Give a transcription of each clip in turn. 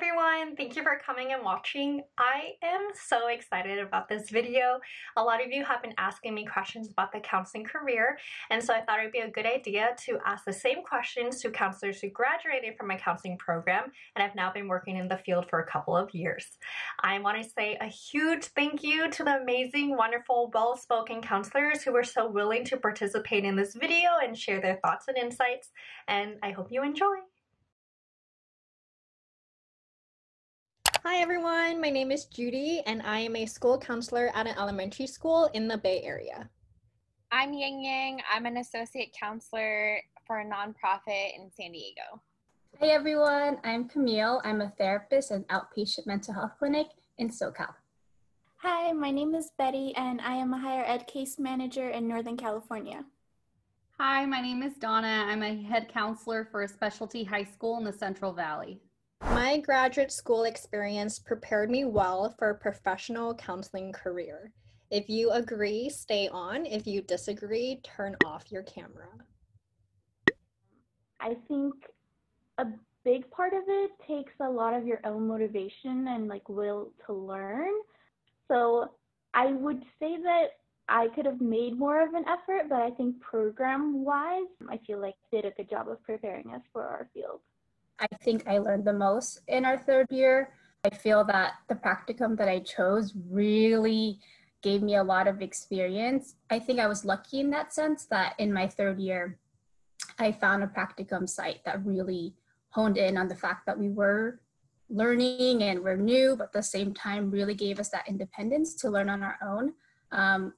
everyone, thank you for coming and watching. I am so excited about this video. A lot of you have been asking me questions about the counseling career, and so I thought it would be a good idea to ask the same questions to counselors who graduated from my counseling program and have now been working in the field for a couple of years. I want to say a huge thank you to the amazing, wonderful, well-spoken counselors who were so willing to participate in this video and share their thoughts and insights, and I hope you enjoy. Hi everyone, my name is Judy and I am a school counselor at an elementary school in the Bay Area. I'm Yang Yang. I'm an associate counselor for a nonprofit in San Diego. Hey everyone, I'm Camille. I'm a therapist at an outpatient mental health clinic in SoCal. Hi, my name is Betty and I am a higher ed case manager in Northern California. Hi, my name is Donna. I'm a head counselor for a specialty high school in the Central Valley. My graduate school experience prepared me well for a professional counseling career. If you agree, stay on. If you disagree, turn off your camera. I think a big part of it takes a lot of your own motivation and will to learn. So I would say that I could have made more of an effort, but I think program-wise, I feel like they did a good job of preparing us for our field. I think I learned the most in our third year. I feel that the practicum that I chose really gave me a lot of experience. I think I was lucky in that sense that in my third year, I found a practicum site that really honed in on the fact that we were learning and we're new, but at the same time really gave us that independence to learn on our own,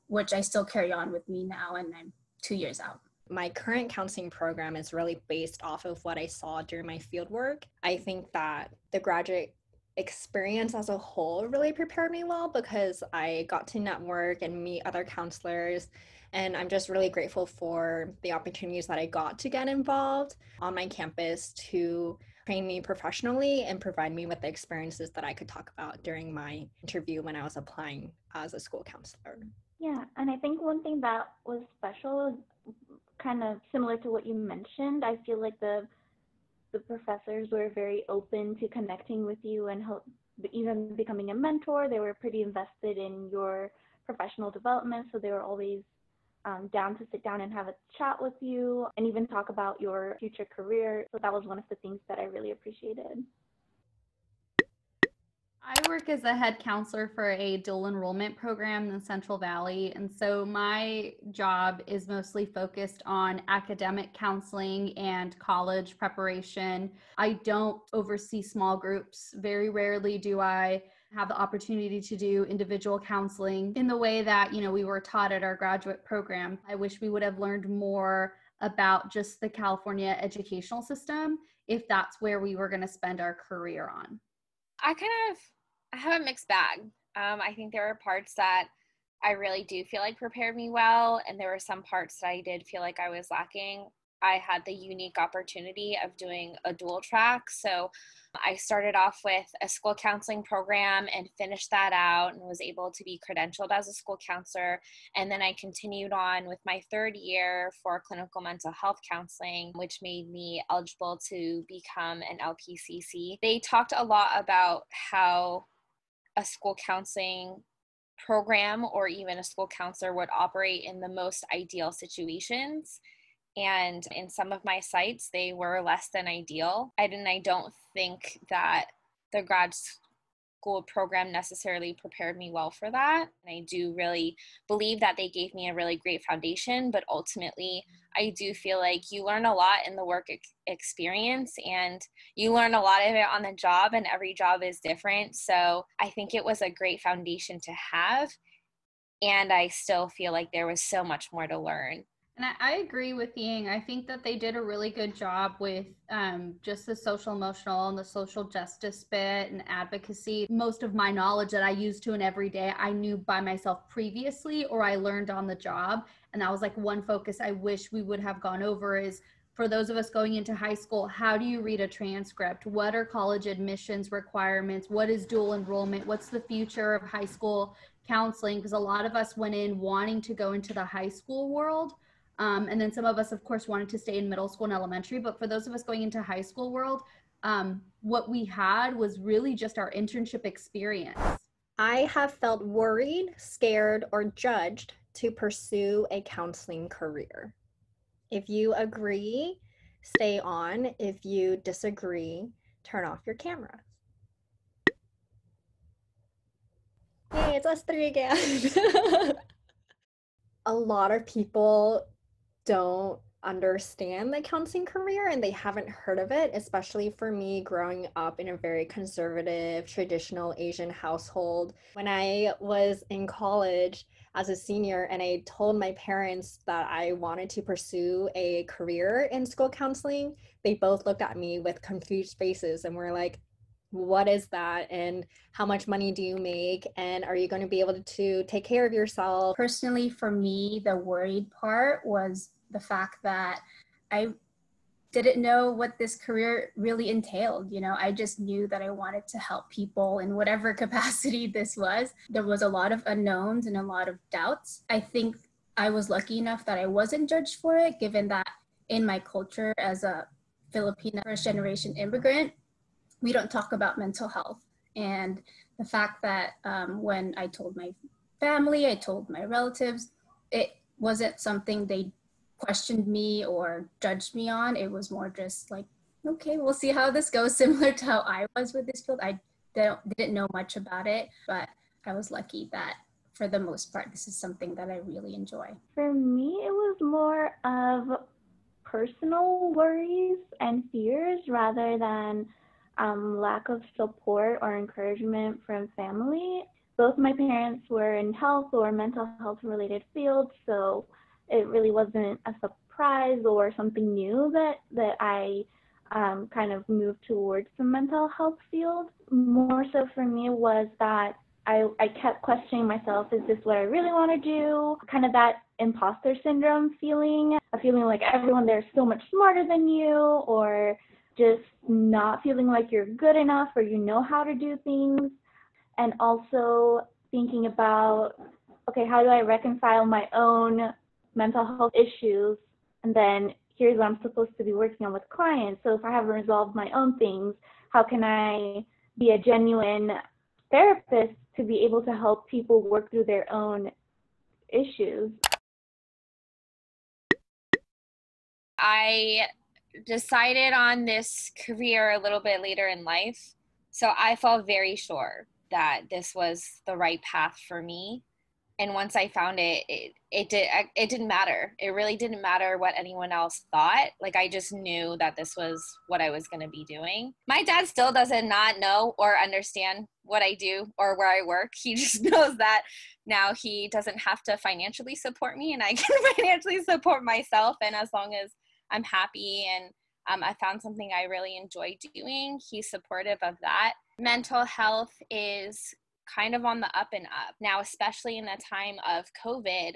which I still carry on with me now, and I'm 2 years out. My current counseling program is really based off of what I saw during my fieldwork. I think that the graduate experience as a whole really prepared me well because I got to network and meet other counselors, and I'm just really grateful for the opportunities that I got to get involved on my campus to train me professionally and provide me with the experiences that I could talk about during my interview when I was applying as a school counselor. Yeah, and I think one thing that was special, kind of similar to what you mentioned, I feel like the professors were very open to connecting with you and help, even becoming a mentor. They were pretty invested in your professional development, so they were always down to sit down and have a chat with you and even talk about your future career. So that was one of the things that I really appreciated. I work as a head counselor for a dual enrollment program in the Central Valley, and so my job is mostly focused on academic counseling and college preparation. I don't oversee small groups. Very rarely do I have the opportunity to do individual counseling in the way that, you know, we were taught at our graduate program. I wish we would have learned more about just the California educational system if that's where we were going to spend our career on. I have a mixed bag. I think there were parts that I really do feel like prepared me well, and there were some parts that I did feel like I was lacking. I had the unique opportunity of doing a dual track, so I started off with a school counseling program and finished that out and was able to be credentialed as a school counselor, and then I continued on with my third year for clinical mental health counseling, which made me eligible to become an LPCC. They talked a lot about how a school counseling program or even a school counselor would operate in the most ideal situations. And in some of my sites, they were less than ideal. And I don't think that the grad school program necessarily prepared me well for that. And I do really believe that they gave me a really great foundation, but ultimately, I do feel like you learn a lot in the work experience, and you learn a lot of it on the job, and every job is different. So I think it was a great foundation to have. And I still feel like there was so much more to learn. And I agree with Yang. I think that they did a really good job with just the social emotional and the social justice bit and advocacy. Most of my knowledge that I used to in every day, I knew by myself previously or I learned on the job. And that was like one focus I wish we would have gone over is for those of us going into high school, how do you read a transcript? What are college admissions requirements? What is dual enrollment? What's the future of high school counseling? Because a lot of us went in wanting to go into the high school world. And then some of us, of course, wanted to stay in middle school and elementary, but for those of us going into high school world, what we had was really just our internship experience. I have felt worried, scared, or judged to pursue a counseling career. If you agree, stay on. If you disagree, turn off your camera. Hey, it's us three again. A lot of people don't understand the counseling career and they haven't heard of it, especially for me growing up in a very conservative, traditional Asian household. When I was in college as a senior and I told my parents that I wanted to pursue a career in school counseling, they both looked at me with confused faces and were like, what is that? And how much money do you make? And are you going to be able to take care of yourself? Personally, for me, the worried part was the fact that I didn't know what this career really entailed. You know, I just knew that I wanted to help people in whatever capacity this was. There was a lot of unknowns and a lot of doubts. I think I was lucky enough that I wasn't judged for it, given that in my culture as a Filipina first-generation immigrant, we don't talk about mental health. And the fact that when I told my family, I told my relatives, it wasn't something they questioned me or judged me on. It was more just like, okay, we'll see how this goes, similar to how I was with this field. I didn't know much about it, but I was lucky that for the most part, this is something that I really enjoy. For me, it was more of personal worries and fears rather than lack of support or encouragement from family. Both my parents were in health or mental health related fields, so it really wasn't a surprise or something new that I kind of moved towards the mental health field. More so for me was that I kept questioning myself, is this what I really want to do? Kind of that imposter syndrome feeling, a feeling like everyone there is so much smarter than you, or just not feeling like you're good enough or you know how to do things. And also thinking about, okay, how do I reconcile my own mental health issues? And then here's what I'm supposed to be working on with clients. So if I haven't resolved my own things, how can I be a genuine therapist to be able to help people work through their own issues? I decided on this career a little bit later in life. So I felt very sure that this was the right path for me. And once I found it, it didn't matter. It really didn't matter what anyone else thought. Like, I just knew that this was what I was going to be doing. My dad still doesn't not know or understand what I do or where I work. He just knows that now he doesn't have to financially support me and I can financially support myself. And as long as I'm happy and I found something I really enjoy doing, he's supportive of that. Mental health is kind of on the up and up now, especially in the time of COVID.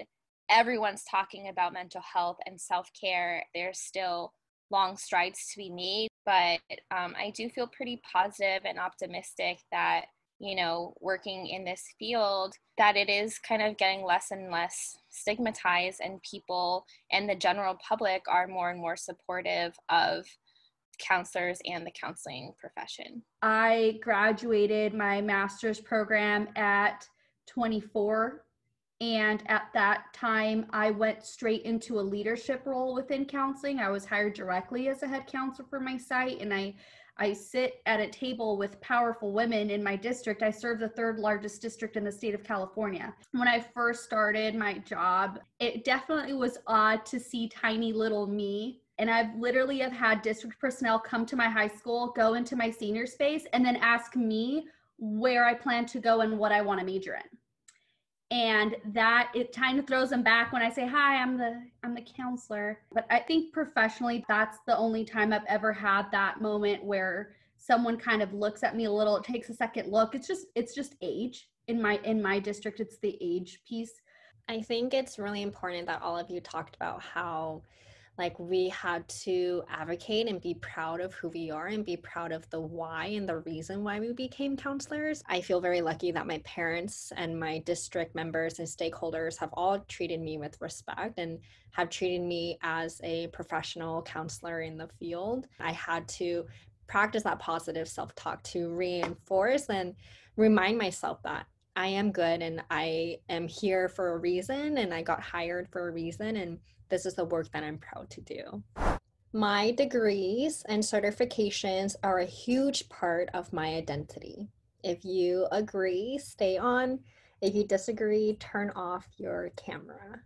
Everyone's talking about mental health and self-care. There's still long strides to be made, but I do feel pretty positive and optimistic that, you know, working in this field, that it is kind of getting less and less stigmatized, and people and the general public are more and more supportive of counselors and the counseling profession. I graduated my master's program at 24, and at that time I went straight into a leadership role within counseling. I was hired directly as a head counselor for my site, and I sit at a table with powerful women in my district. I serve the third largest district in the state of California. When I first started my job, it definitely was odd to see tiny little me. And I've literally have had district personnel come to my high school, go into my senior space, and then ask me where I plan to go and what I want to major in. And that, it kind of throws them back when I say, hi, I'm the counselor. But I think professionally, that's the only time I've ever had that moment where someone kind of looks at me a little, it takes a second look. It's just age. In my district, it's the age piece. I think it's really important that all of you talked about how, like, we had to advocate and be proud of who we are and be proud of the why and the reason why we became counselors. I feel very lucky that my parents and my district members and stakeholders have all treated me with respect and have treated me as a professional counselor in the field. I had to practice that positive self-talk to reinforce and remind myself that I am good and I am here for a reason and I got hired for a reason and this is the work that I'm proud to do. My degrees and certifications are a huge part of my identity. If you agree, stay on. If you disagree, turn off your camera.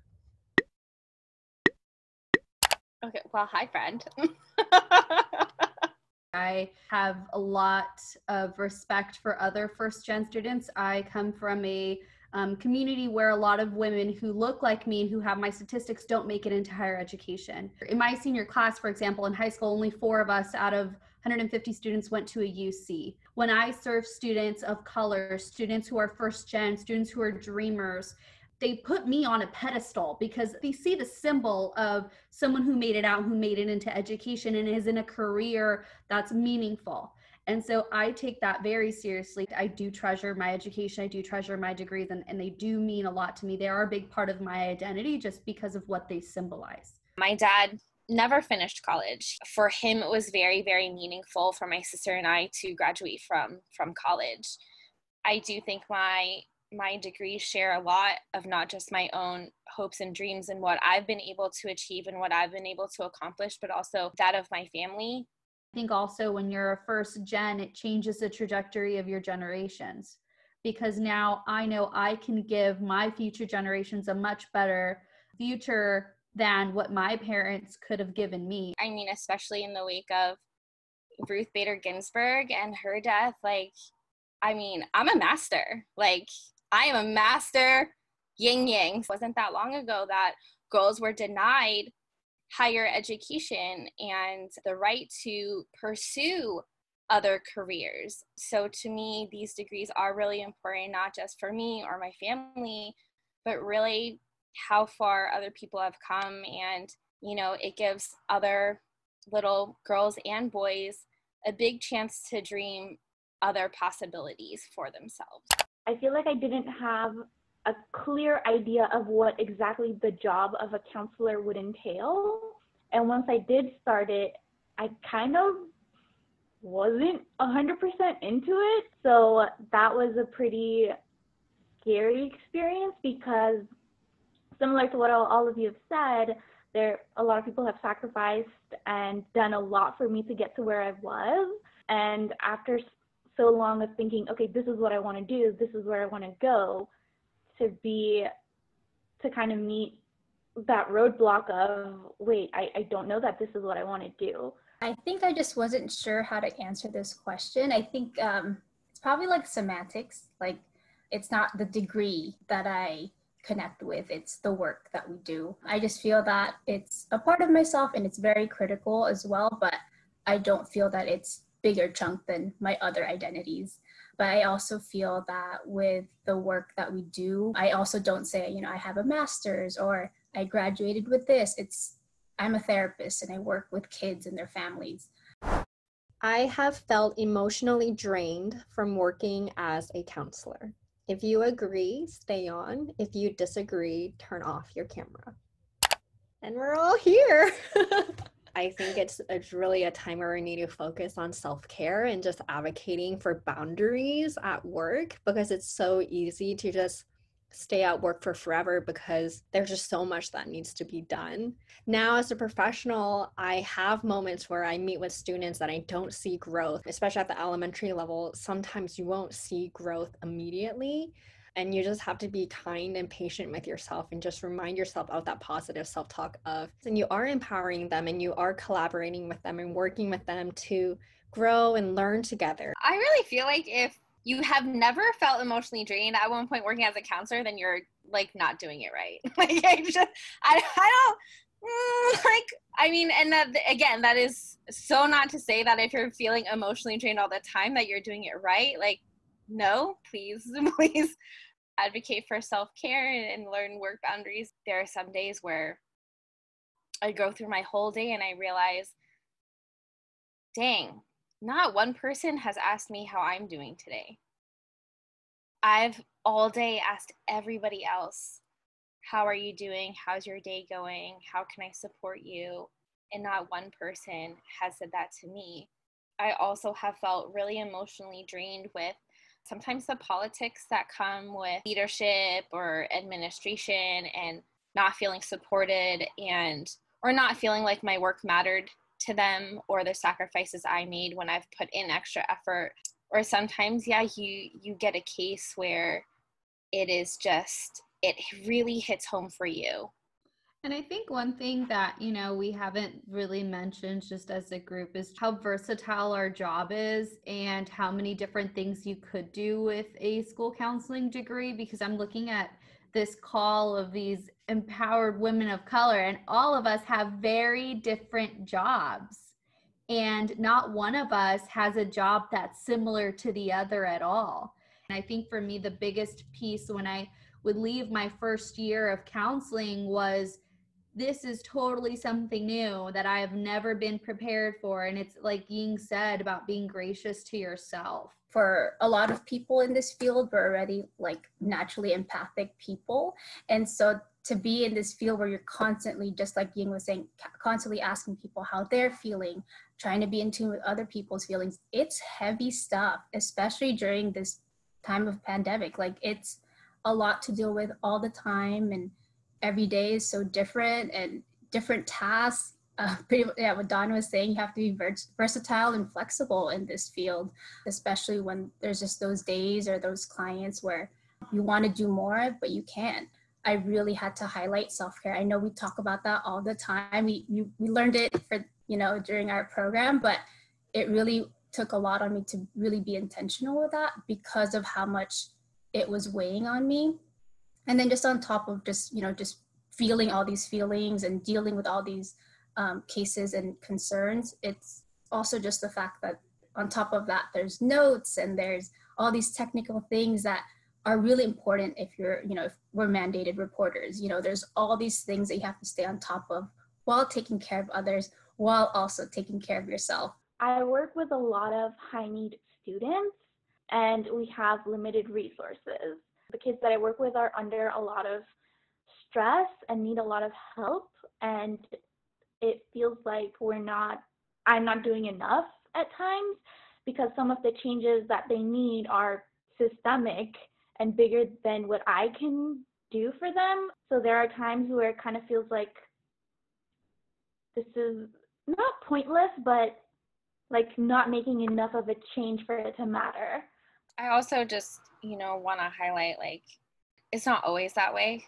Okay, well, hi, friend. I have a lot of respect for other first-gen students. I come from a community where a lot of women who look like me and who have my statistics don't make it into higher education. In my senior class, for example, in high school, only 4 of us out of 150 students went to a UC. When I serve students of color, students who are first-gen, students who are dreamers, they put me on a pedestal because they see the symbol of someone who made it out, who made it into education and is in a career that's meaningful. And so I take that very seriously. I do treasure my education. I do treasure my degrees, and they do mean a lot to me. They are a big part of my identity just because of what they symbolize. My dad never finished college. For him, it was very, very meaningful for my sister and I to graduate from college. I do think my degrees share a lot of not just my own hopes and dreams and what I've been able to achieve and what I've been able to accomplish, but also that of my family. I think also when you're a first gen, it changes the trajectory of your generations, because now I know I can give my future generations a much better future than what my parents could have given me. I mean, especially in the wake of Ruth Bader Ginsburg and her death, like, I mean, I'm a master. Like, I am a master Yang Yang. It wasn't that long ago that girls were denied higher education and the right to pursue other careers. So to me, these degrees are really important, not just for me or my family, but really how far other people have come. And, you know, it gives other little girls and boys a big chance to dream other possibilities for themselves. I feel like I didn't have a clear idea of what exactly the job of a counselor would entail. And once I did start it, I kind of wasn't 100% into it. So that was a pretty scary experience because, similar to what all of you have said, a lot of people have sacrificed and done a lot for me to get to where I was. And after so long of thinking, okay, this is what I want to do, this is where I want to go, to kind of meet that roadblock of, wait, I don't know that this is what I want to do. I think I just wasn't sure how to answer this question. I think it's probably like semantics, like it's not the degree that I connect with, it's the work that we do. I just feel that it's a part of myself and it's very critical as well, but I don't feel that it's bigger chunk than my other identities. But I also feel that with the work that we do, I also don't say, you know, I have a master's or I graduated with this. I'm a therapist and I work with kids and their families. I have felt emotionally drained from working as a counselor. If you agree, stay on. If you disagree, turn off your camera. And we're all here. I think it's really a time where we need to focus on self-care and just advocating for boundaries at work, because it's so easy to just stay at work for forever because there's just so much that needs to be done. Now, as a professional, I have moments where I meet with students that I don't see growth, especially at the elementary level. Sometimes you won't see growth immediately. And you just have to be kind and patient with yourself and just remind yourself of that positive self-talk of, and you are empowering them and you are collaborating with them and working with them to grow and learn together. I really feel like if you have never felt emotionally drained at one point working as a counselor, then you're like not doing it right. Like again, that is so not to say that if you're feeling emotionally drained all the time that you're doing it right. Like, no, please advocate for self-care and learn work boundaries. There are some days where I go through my whole day and I realize, dang, not one person has asked me how I'm doing today. I've all day asked everybody else, how are you doing? How's your day going? How can I support you? And not one person has said that to me. I also have felt really emotionally drained with sometimes the politics that come with leadership or administration, and not feeling supported, and or not feeling like my work mattered to them or the sacrifices I made when I've put in extra effort. Or sometimes, yeah, you get a case where it is just, it really hits home for you. And I think one thing that, you know, we haven't really mentioned just as a group is how versatile our job is and how many different things you could do with a school counseling degree, because I'm looking at this call of these empowered women of color, and all of us have very different jobs. And not one of us has a job that's similar to the other at all. And I think for me, the biggest piece when I would leave my first year of counseling was, this is totally something new that I have never been prepared for. And it's like Yang said about being gracious to yourself. For a lot of people in this field, we're already like naturally empathic people. And so to be in this field where you're constantly, just like Yang was saying, constantly asking people how they're feeling, trying to be in tune with other people's feelings, it's heavy stuff, especially during this time of pandemic. Like, it's a lot to deal with all the time, and every day is so different and different tasks. What Donna was saying, you have to be versatile and flexible in this field, especially when there's just those days or those clients where you want to do more, but you can't. I really had to highlight self-care. I know we talk about that all the time. We learned it for, you know, during our program, but it really took a lot on me to really be intentional with that because of how much it was weighing on me. And then just on top of just, you know, just feeling all these feelings and dealing with all these cases and concerns. It's also just the fact that on top of that, there's notes and there's all these technical things that are really important if you're, you know, if we're mandated reporters, you know, there's all these things that you have to stay on top of while taking care of others, while also taking care of yourself. I work with a lot of high need students, and we have limited resources. The kids that I work with are under a lot of stress and need a lot of help, and it feels like I'm not doing enough at times, because some of the changes that they need are systemic and bigger than what I can do for them. So there are times where it kind of feels like this is not pointless, but like not making enough of a change for it to matter. I also just, you know, want to highlight, like, it's not always that way.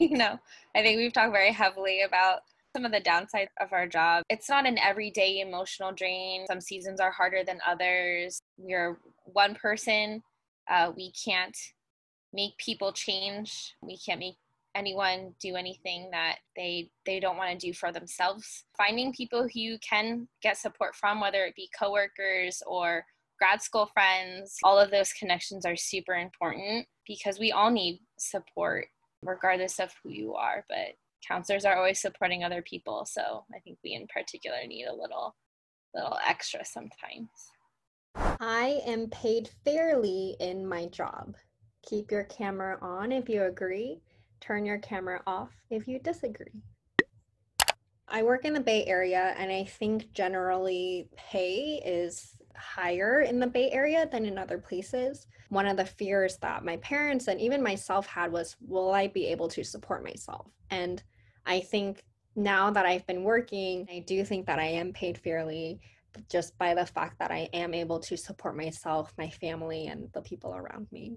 You know, I think we've talked very heavily about some of the downsides of our job. It's not an everyday emotional drain. Some seasons are harder than others. We're one person. We can't make people change. We can't make anyone do anything that they don't want to do for themselves. Finding people who you can get support from, whether it be coworkers or grad school friends, all of those connections are super important, because we all need support regardless of who you are. But counselors are always supporting other people, so I think we in particular need a little extra sometimes. I am paid fairly in my job. Keep your camera on if you agree. Turn your camera off if you disagree. I work in the Bay Area, and I think generally pay is higher in the Bay Area than in other places. One of the fears that my parents and even myself had was, will I be able to support myself? And I think now that I've been working, I do think that I am paid fairly just by the fact that I am able to support myself, my family, and the people around me.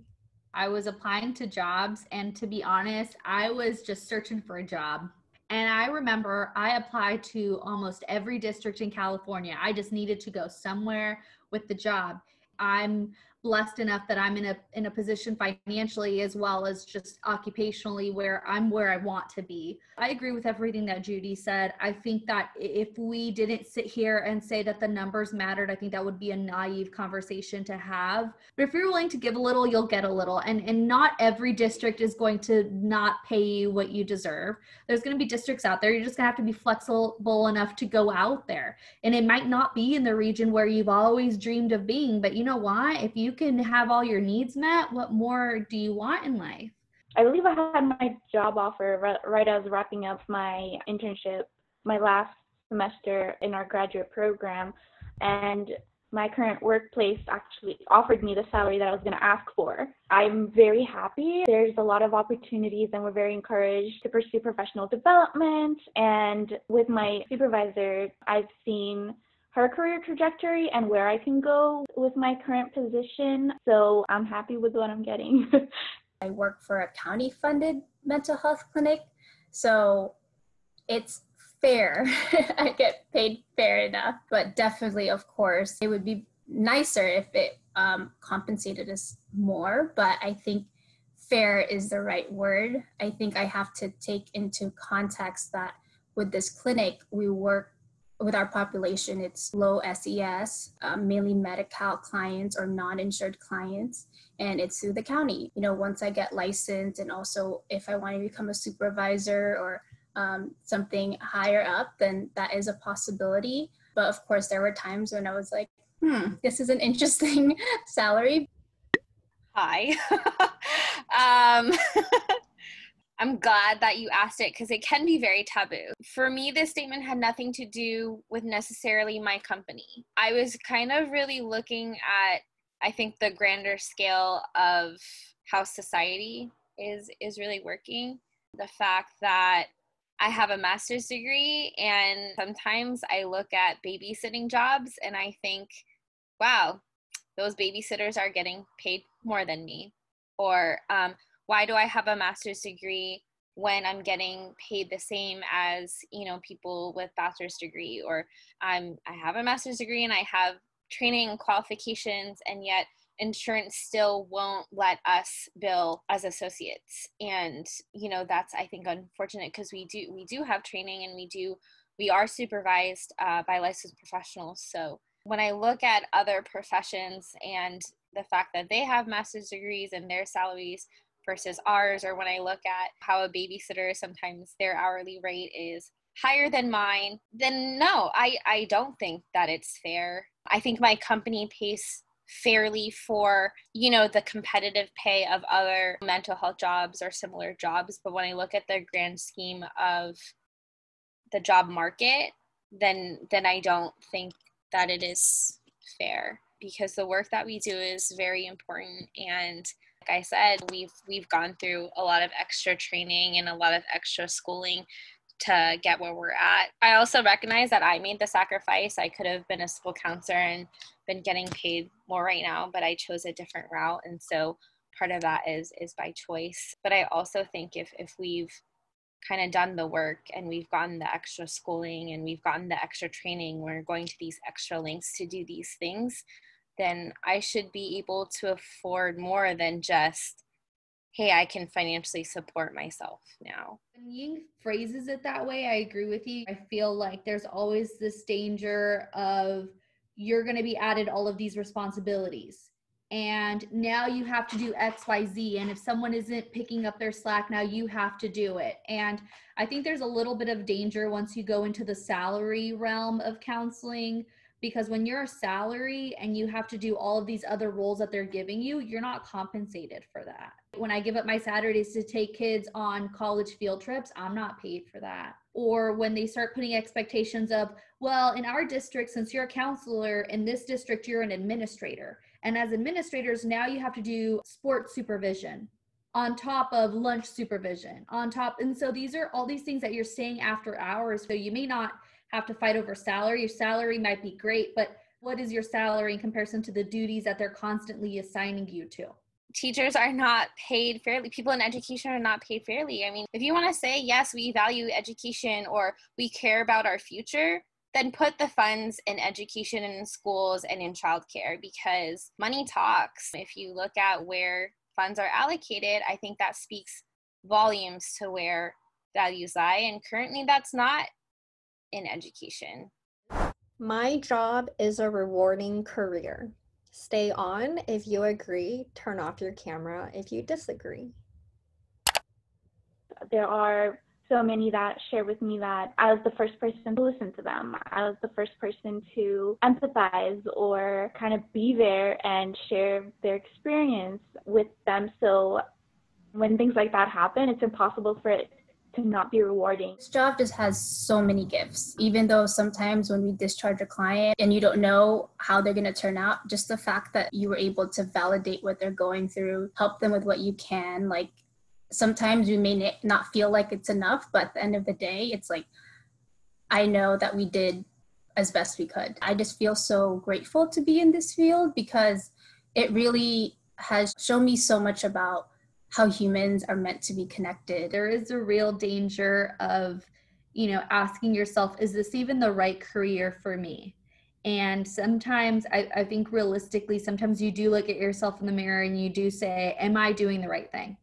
I was applying to jobs, and to be honest, I was just searching for a job. And I remember I applied to almost every district in California. I just needed to go somewhere with the job. I'm blessed enough that I'm in a position financially as well as just occupationally where I want to be. I agree with everything that Judy said. I think that if we didn't sit here and say that the numbers mattered, I think that would be a naive conversation to have. But if you're willing to give a little, you'll get a little. And not every district is going to not pay you what you deserve. There's going to be districts out there. You're just going to have to be flexible enough to go out there. And it might not be in the region where you've always dreamed of being, but you know why? If you can have all your needs met, what more do you want in life? I believe I had my job offer right as wrapping up my internship, my last semester in our graduate program, and my current workplace actually offered me the salary that I was going to ask for. I'm very happy. There's a lot of opportunities and we're very encouraged to pursue professional development. And with my supervisor, I've seen her career trajectory and where I can go with my current position. So I'm happy with what I'm getting. I work for a county-funded mental health clinic, so it's fair. I get paid fair enough, but definitely, of course, it would be nicer if it compensated us more, but I think fair is the right word. I think I have to take into context that with this clinic, we work with our population. It's low SES, mainly Medi-Cal clients or non-insured clients, and it's through the county. You know, once I get licensed and also if I want to become a supervisor or something higher up, then that is a possibility. But of course, there were times when I was like, this is an interesting salary. Hi. I'm glad that you asked it because it can be very taboo. For me, this statement had nothing to do with necessarily my company. I was kind of really looking at, I think, the grander scale of how society is really working. The fact that I have a master's degree and sometimes I look at babysitting jobs and I think, wow, those babysitters are getting paid more than me. Or, why do I have a master's degree when I'm getting paid the same as, you know, people with bachelor's degree? Or I have a master's degree and I have training and qualifications, and yet insurance still won't let us bill as associates. And, you know, that's, I think, unfortunate because we do have training and we are supervised by licensed professionals. So when I look at other professions and the fact that they have master's degrees and their salaries versus ours, or when I look at how a babysitter, sometimes their hourly rate is higher than mine, then no, I don't think that it's fair. I think my company pays fairly for, you know, the competitive pay of other mental health jobs or similar jobs. But when I look at the grand scheme of the job market, then I don't think that it is fair, because the work that we do is very important. And like I said, we've gone through a lot of extra training and a lot of extra schooling to get where we're at. I also recognize that I made the sacrifice. I could have been a school counselor and been getting paid more right now, but I chose a different route. And so part of that is by choice. But I also think if we've kind of done the work and we've gotten the extra schooling and we've gotten the extra training, we're going to these extra lengths to do these things, then I should be able to afford more than just, hey, I can financially support myself now. When Yang phrases it that way, I agree with you. I feel like there's always this danger of you're going to be added all of these responsibilities. And now you have to do X, Y, Z. And if someone isn't picking up their slack, now you have to do it. And I think there's a little bit of danger once you go into the salary realm of counseling, because when you're a salary and you have to do all of these other roles that they're giving you, you're not compensated for that. When I give up my Saturdays to take kids on college field trips, I'm not paid for that. Or when they start putting expectations of, well, in our district, since you're a counselor, in this district, you're an administrator. And as administrators, now you have to do sports supervision on top of lunch supervision on top. And so these are all these things that you're staying after hours. So you may not have to fight over salary. Your salary might be great, but what is your salary in comparison to the duties that they're constantly assigning you to? Teachers are not paid fairly. People in education are not paid fairly. I mean, if you want to say, yes, we value education or we care about our future, then put the funds in education and in schools and in childcare, because money talks. If you look at where funds are allocated, I think that speaks volumes to where values lie. And currently that's not in education. My job is a rewarding career. Stay on if you agree, turn off your camera if you disagree. There are so many that share with me that I was the first person to listen to them. I was the first person to empathize or kind of be there and share their experience with them. So when things like that happen, it's impossible for it to not be rewarding. This job just has so many gifts. Even though sometimes when we discharge a client and you don't know how they're going to turn out, just the fact that you were able to validate what they're going through, help them with what you can. Like, sometimes we may not feel like it's enough, but at the end of the day, it's like, I know that we did as best we could. I just feel so grateful to be in this field because it really has shown me so much about how humans are meant to be connected. There is a real danger of, you know, asking yourself, is this even the right career for me? And sometimes I think realistically, sometimes you do look at yourself in the mirror and you do say, am I doing the right thing?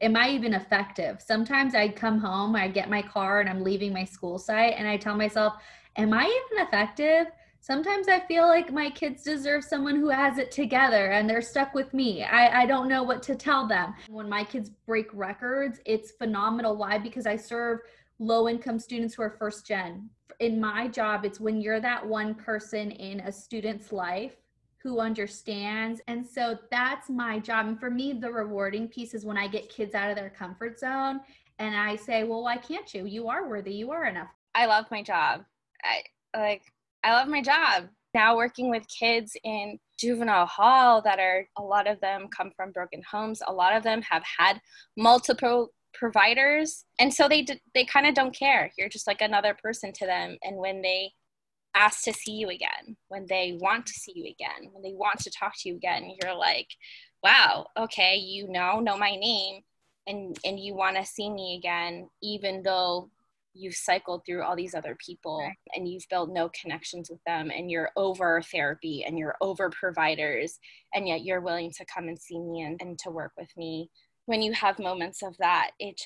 Am I even effective? Sometimes I come home, I get my car and I'm leaving my school site and I tell myself, am I even effective? Sometimes I feel like my kids deserve someone who has it together and they're stuck with me. I don't know what to tell them. When my kids break records, it's phenomenal. Why? Because I serve low-income students who are first gen. In my job, it's when you're that one person in a student's life who understands. And so that's my job. And for me, the rewarding piece is when I get kids out of their comfort zone and I say, well, why can't you? You are worthy. You are enough. I love my job. I love my job. Now working with kids in juvenile hall that are, a lot of them come from broken homes. A lot of them have had multiple providers. And so they kind of don't care. You're just like another person to them. And when they ask to see you again, when they want to see you again, when they want to talk to you again, you're like, wow, okay, you know my name and you want to see me again, even though you've cycled through all these other people and you've built no connections with them and you're over therapy and you're over providers, and yet you're willing to come and see me and to work with me. When you have moments of that, it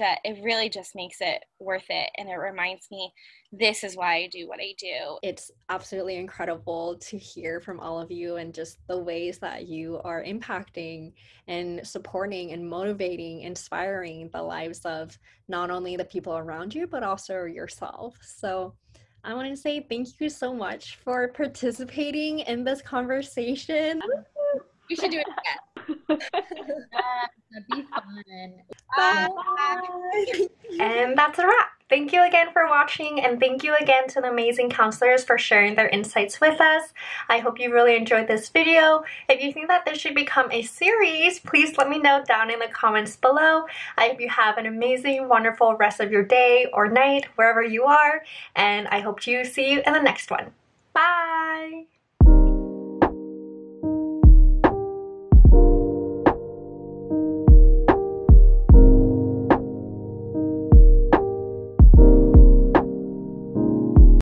really just makes it worth it. And it reminds me, this is why I do what I do. It's absolutely incredible to hear from all of you and just the ways that you are impacting and supporting and motivating, inspiring the lives of not only the people around you, but also yourself. So I want to say thank you so much for participating in this conversation. We should do it again. That'd be fun. Bye. And that's a wrap. Thank you again for watching, and thank you again to the amazing counselors for sharing their insights with us. I hope you really enjoyed this video. If you think that this should become a series, please let me know down in the comments below. I hope you have an amazing, wonderful rest of your day or night, wherever you are, and I hope to see you in the next one. Bye!